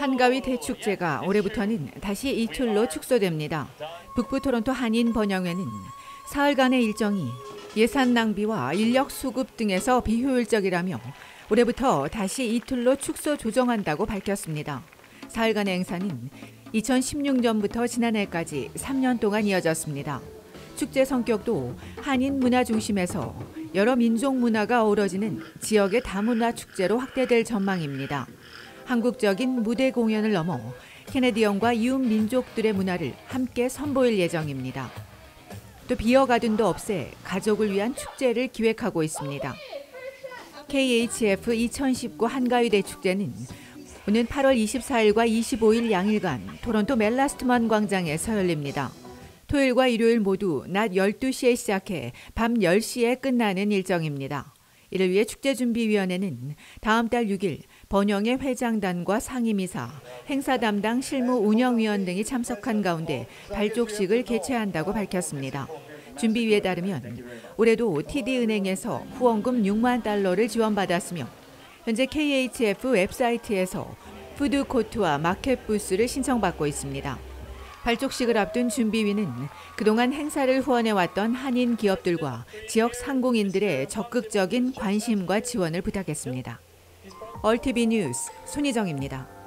한가위 대축제가 올해부터는 다시 이틀로 축소됩니다. 북부 토론토 한인 번영회는 사흘간의 일정이 예산 낭비와 인력 수급 등에서 비효율적이라며 올해부터 다시 이틀로 축소 조정한다고 밝혔습니다. 사흘간의 행사는 2016년부터 지난해까지 3년 동안 이어졌습니다. 축제 성격도 한인 문화 중심에서 여러 민족 문화가 어우러지는 지역의 다문화 축제로 확대될 전망입니다. 한국적인 무대 공연을 넘어 캐네디언과 이웃 민족들의 문화를 함께 선보일 예정입니다. 또 비어가든도 없애 가족을 위한 축제를 기획하고 있습니다. KHF 2019 한가위 대축제는 오는 8월 24일과 25일 양일간 토론토 멜라스트만 광장에서 열립니다. 토요일과 일요일 모두 낮 12시에 시작해 밤 10시에 끝나는 일정입니다. 이를 위해 축제준비위원회는 다음 달 6일 번영회 회장단과 상임이사, 행사 담당 실무 운영위원 등이 참석한 가운데 발족식을 개최한다고 밝혔습니다. 준비위에 따르면 올해도 TD은행에서 후원금 6만 달러를 지원받았으며 현재 KHF 웹사이트에서 푸드코트와 마켓부스를 신청받고 있습니다. 발족식을 앞둔 준비위는 그동안 행사를 후원해왔던 한인 기업들과 지역 상공인들의 적극적인 관심과 지원을 부탁했습니다. 얼TV 뉴스 손희정입니다.